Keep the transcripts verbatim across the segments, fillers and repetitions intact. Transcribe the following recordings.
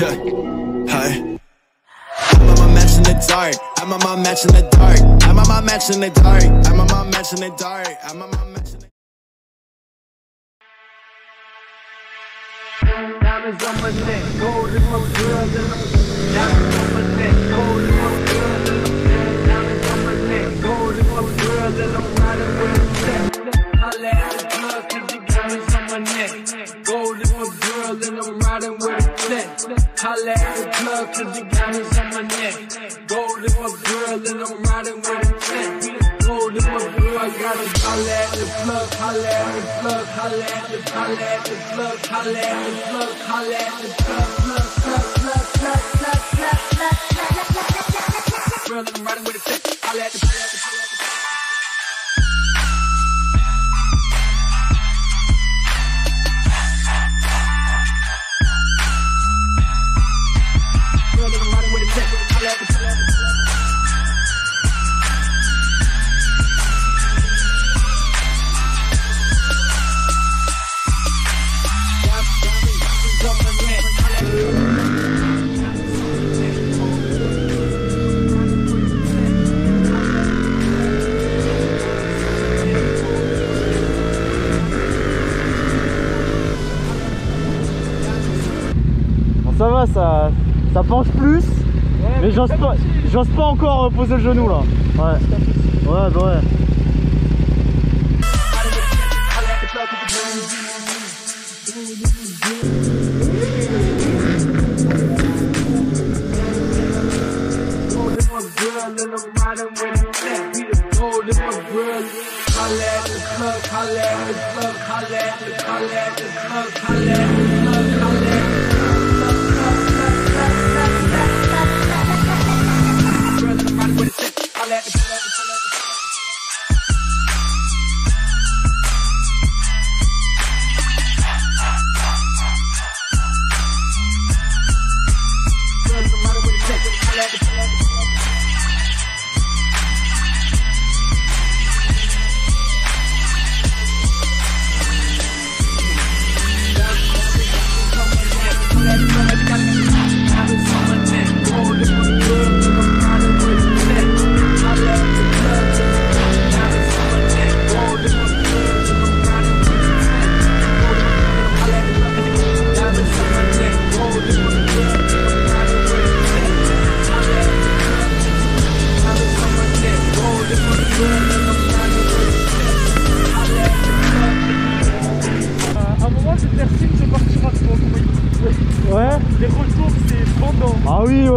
Yeah, hi. I'm on my match in the dark. I'm on my match in the dark. I'm on my match in the dark. I'm on my match in the dark. I'm on my match in the dark. Diamonds on my neck, gold in my blood. Diamonds on my neck, gold in my blood. Diamonds on my neck, gold in my blood. And I'm riding with a step. I let the drugs to the diamonds on my neck. Gold in my blood, and I'm riding with a step. Holla at the club, cause the diamonds on my neck. Gold in my girl, and I'm riding with a check. Gold in my girl, I gotta holla at the club, holla at the club, holla at the holla at the club, holla at the club, holla at the club, club, club, club, club, club, club, club, club, girl, and I'm riding with a check. Holla at the holla at the holla at the Ça va, ça, ça penche plus, ouais, mais j'ose pas, j'ose pas encore poser le genou là. Ouais, ouais, bah ouais.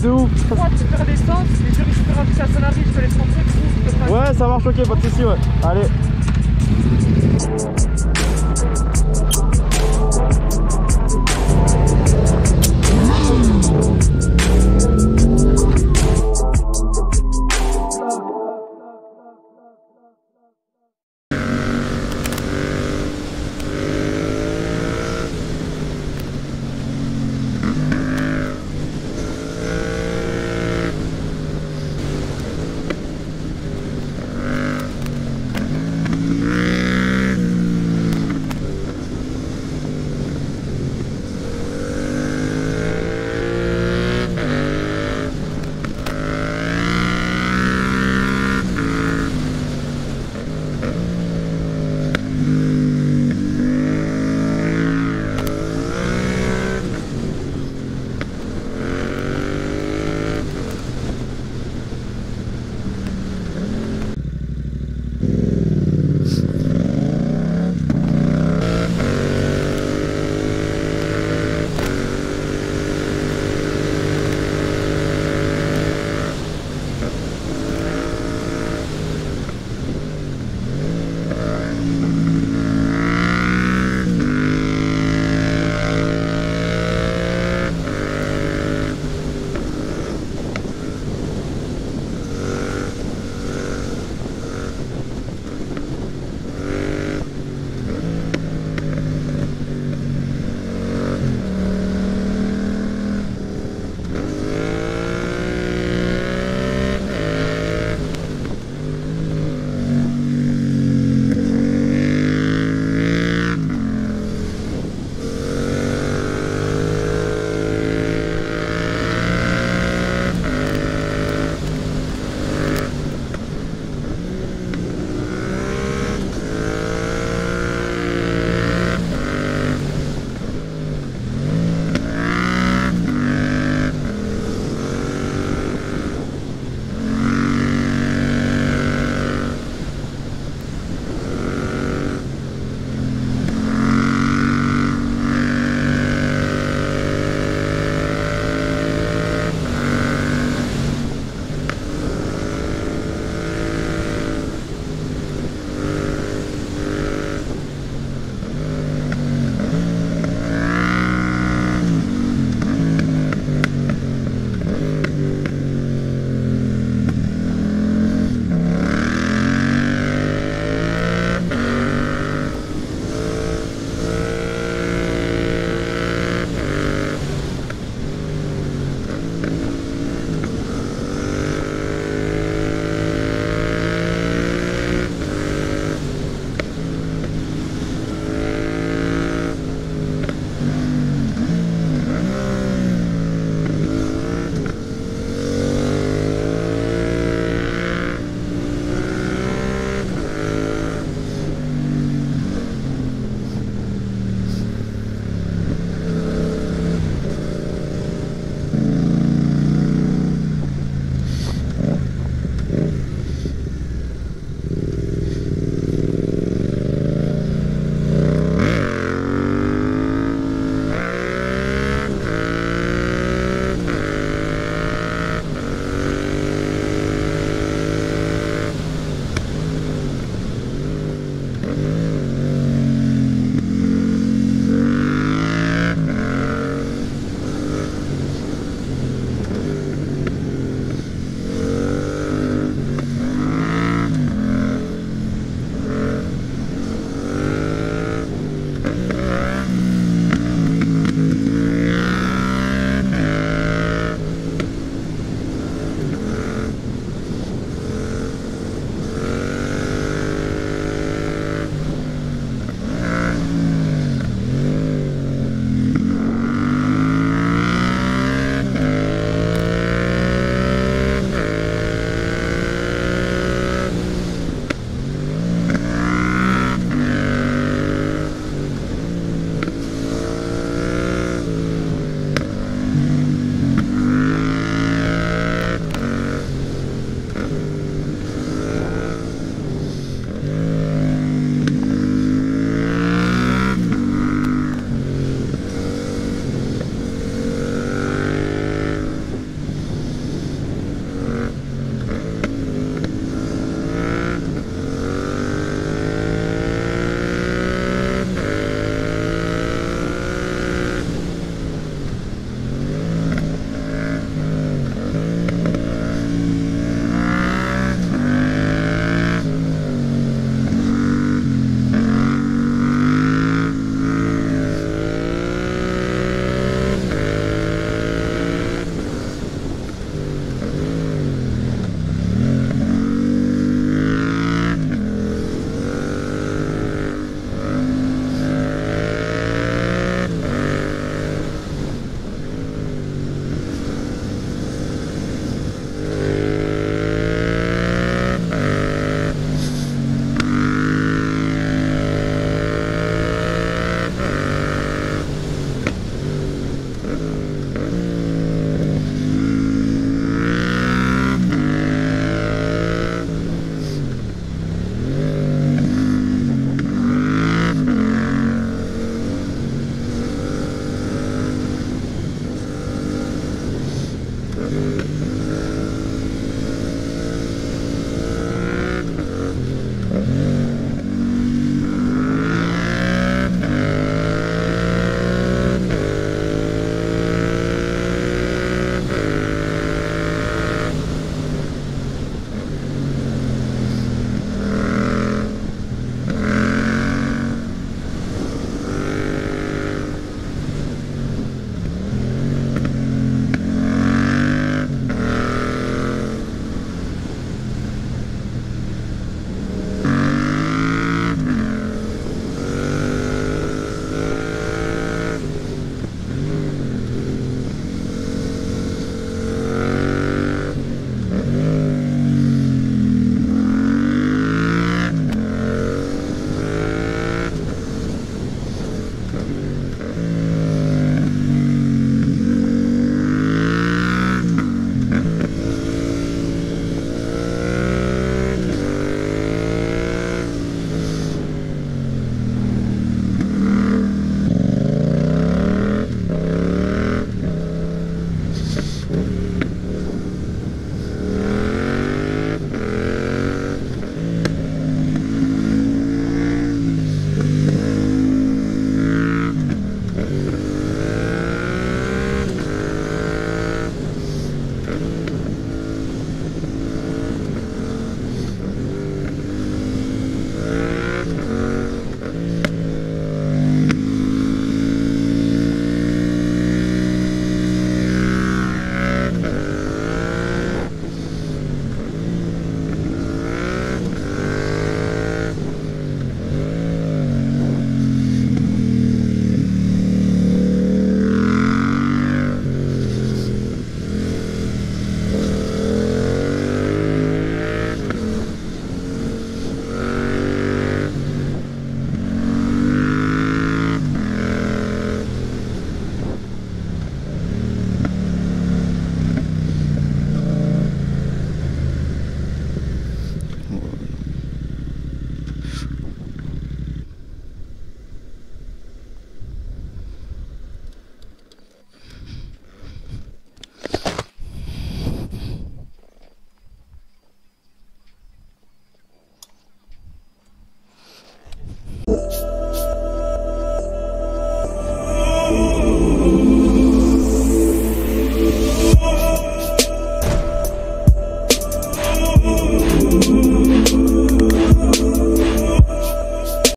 De ouf. Moi tu perds l'essence et je récupère un petit à Sanary, je te laisse rentrer, je te laisse. Ouais ça marche, ok, pas de soucis, ouais. Allez.